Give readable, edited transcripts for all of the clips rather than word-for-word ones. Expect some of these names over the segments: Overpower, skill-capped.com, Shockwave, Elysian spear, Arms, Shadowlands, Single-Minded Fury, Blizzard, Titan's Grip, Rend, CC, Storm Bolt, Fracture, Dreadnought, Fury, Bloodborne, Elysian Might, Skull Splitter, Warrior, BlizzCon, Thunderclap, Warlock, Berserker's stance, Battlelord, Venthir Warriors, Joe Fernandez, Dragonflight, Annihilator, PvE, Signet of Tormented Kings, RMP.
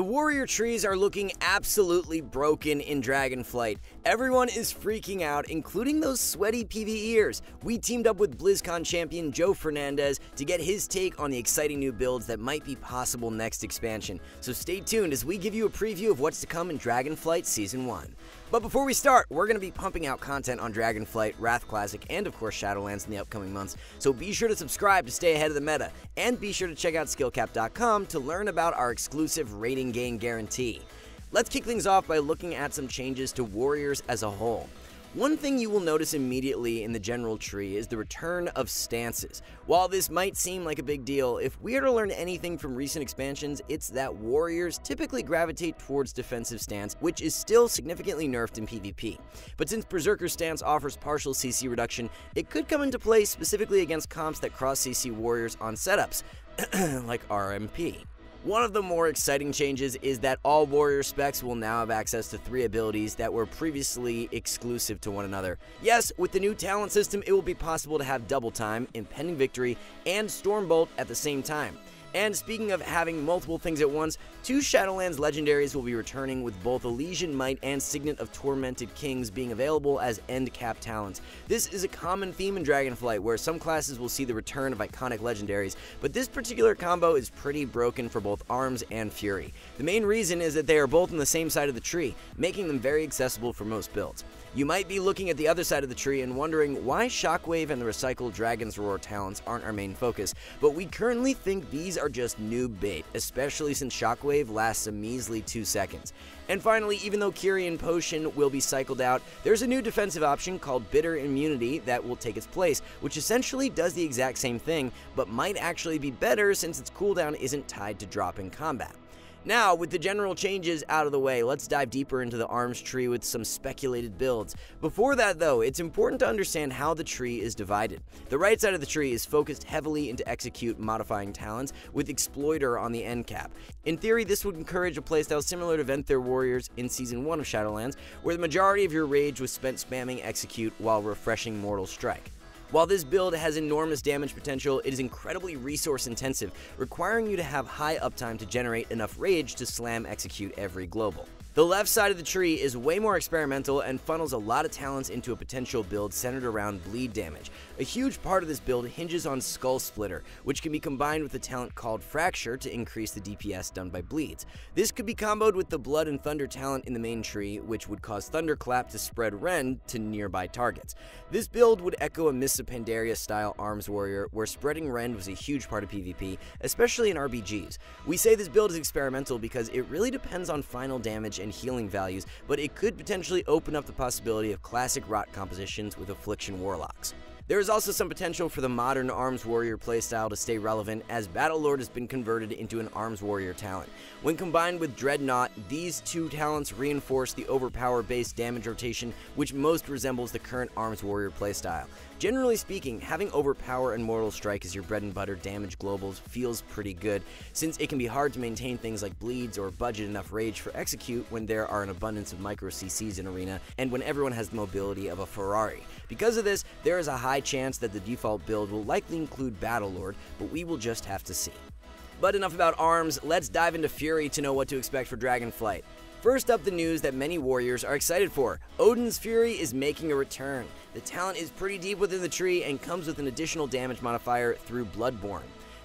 The warrior trees are looking absolutely broken in Dragonflight. Everyone is freaking out, including those sweaty PvEers. We teamed up with BlizzCon champion Joe Fernandez to get his take on the exciting new builds that might be possible next expansion. So stay tuned as we give you a preview of what's to come in Dragonflight Season 1. But before we start, we're going to be pumping out content on Dragonflight, Wrath Classic, and of course Shadowlands in the upcoming months, so be sure to subscribe to stay ahead of the meta, and be sure to check out skill-capped.com to learn about our exclusive rating gain guarantee. Let's kick things off by looking at some changes to warriors as a whole. One thing you will notice immediately in the general tree is the return of stances. While this might seem like a big deal, if we are to learn anything from recent expansions, it's that warriors typically gravitate towards defensive stance, which is still significantly nerfed in PvP. But since Berserker's stance offers partial CC reduction, it could come into play specifically against comps that cross CC warriors on setups, like RMP. One of the more exciting changes is that all warrior specs will now have access to 3 abilities that were previously exclusive to one another. Yes, with the new talent system, it will be possible to have Double Time, Impending Victory, and Storm Bolt at the same time. And speaking of having multiple things at once, 2 Shadowlands legendaries will be returning, with both Elysian Might and Signet of Tormented Kings being available as end cap talents. This is a common theme in Dragonflight, where some classes will see the return of iconic legendaries, but this particular combo is pretty broken for both Arms and Fury. The main reason is that they are both on the same side of the tree, making them very accessible for most builds. You might be looking at the other side of the tree and wondering why Shockwave and the recycled Dragon's Roar talents aren't our main focus, but we currently think these are just noob bait, especially since Shockwave lasts a measly 2 seconds. And finally, even though Kyrian Potion will be cycled out, there's a new defensive option called Bitter Immunity that will take its place, which essentially does the exact same thing, but might actually be better since its cooldown isn't tied to drop in combat. Now, with the general changes out of the way, let's dive deeper into the Arms tree with some speculated builds. Before that though, it's important to understand how the tree is divided. The right side of the tree is focused heavily into execute modifying talents, with Exploiter on the end cap. In theory, this would encourage a playstyle similar to Venthir Warriors in Season 1 of Shadowlands, where the majority of your rage was spent spamming execute while refreshing Mortal Strike. While this build has enormous damage potential, it is incredibly resource intensive, requiring you to have high uptime to generate enough rage to slam execute every global. The left side of the tree is way more experimental and funnels a lot of talents into a potential build centered around bleed damage. A huge part of this build hinges on Skull Splitter, which can be combined with a talent called Fracture to increase the DPS done by bleeds. This could be comboed with the Blood and Thunder talent in the main tree, which would cause Thunderclap to spread Rend to nearby targets. This build would echo a Mists of Pandaria style Arms warrior, where spreading Rend was a huge part of PvP, especially in RBGs. We say this build is experimental because it really depends on final damage and healing values, but it could potentially open up the possibility of classic rot compositions with Affliction Warlocks. There is also some potential for the modern Arms Warrior playstyle to stay relevant, as Battlelord has been converted into an Arms Warrior talent. When combined with Dreadnought, these 2 talents reinforce the Overpower based damage rotation, which most resembles the current Arms Warrior playstyle. Generally speaking, having Overpower and Mortal Strike as your bread and butter damage globals feels pretty good, since it can be hard to maintain things like bleeds or budget enough rage for execute when there are an abundance of micro CCs in arena and when everyone has the mobility of a Ferrari. Because of this, there is a high chance that the default build will likely include Battlelord, but we will just have to see. But enough about Arms, let's dive into Fury to know what to expect for Dragonflight. First up, the news that many warriors are excited for. Odin's Fury is making a return. The talent is pretty deep within the tree and comes with an additional damage modifier through Bloodborne.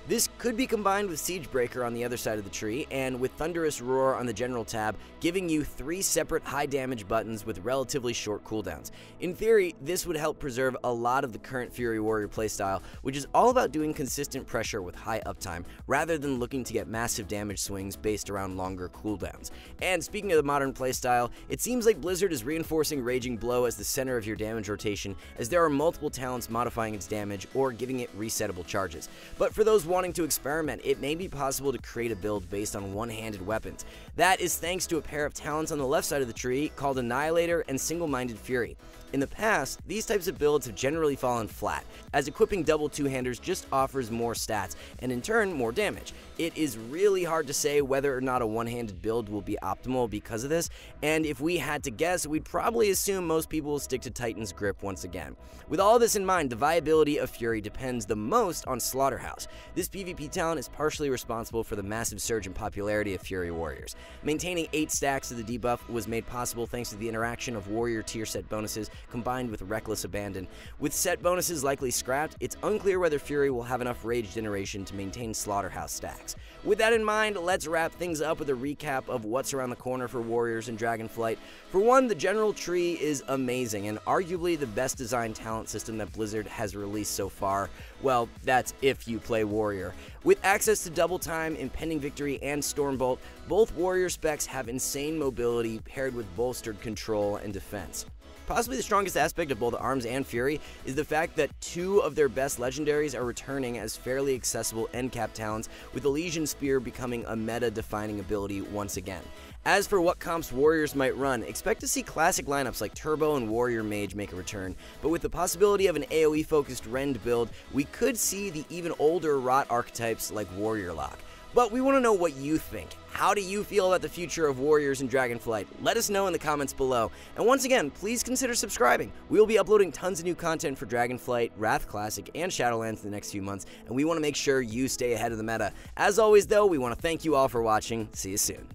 This could be combined with Siegebreaker on the other side of the tree, and with Thunderous Roar on the general tab, giving you 3 separate high damage buttons with relatively short cooldowns. In theory, this would help preserve a lot of the current Fury Warrior playstyle, which is all about doing consistent pressure with high uptime, rather than looking to get massive damage swings based around longer cooldowns. And speaking of the modern playstyle, it seems like Blizzard is reinforcing Raging Blow as the center of your damage rotation, as there are multiple talents modifying its damage or giving it resettable charges. But for those wanting to experiment, it may be possible to create a build based on one-handed weapons. That is thanks to a pair of talents on the left side of the tree called Annihilator and Single-Minded Fury. In the past, these types of builds have generally fallen flat, as equipping double two-handers just offers more stats and in turn more damage. It is really hard to say whether or not a one-handed build will be optimal because of this, and if we had to guess, we'd probably assume most people will stick to Titan's Grip once again. With all this in mind, the viability of Fury depends the most on Slaughterhouse. This PvP talent is partially responsible for the massive surge in popularity of Fury Warriors. Maintaining 8 stacks of the debuff was made possible thanks to the interaction of Warrior tier set bonuses combined with Reckless Abandon. With set bonuses likely scrapped, it's unclear whether Fury will have enough Rage generation to maintain Slaughterhouse stacks. With that in mind, let's wrap things up with a recap of what's around the corner for Warriors and Dragonflight. For one, the general tree is amazing and arguably the best designed talent system that Blizzard has released so far. Well, that's if you play Warrior. With access to Double Time, Impending Victory, and Storm Bolt, both Warrior specs have insane mobility paired with bolstered control and defense. Possibly the strongest aspect of both Arms and Fury is the fact that two of their best legendaries are returning as fairly accessible end cap talents, with Elysian Spear becoming a meta-defining ability once again. As for what comps Warriors might run, expect to see classic lineups like Turbo and Warrior Mage make a return, but with the possibility of an AoE-focused Rend build, we could see the even older Rot archetypes like Warrior Lock. But we want to know what you think. How do you feel about the future of Warriors and Dragonflight? Let us know in the comments below. And once again, please consider subscribing. We will be uploading tons of new content for Dragonflight, Wrath Classic, and Shadowlands in the next few months, and we want to make sure you stay ahead of the meta. As always though, we want to thank you all for watching. See you soon.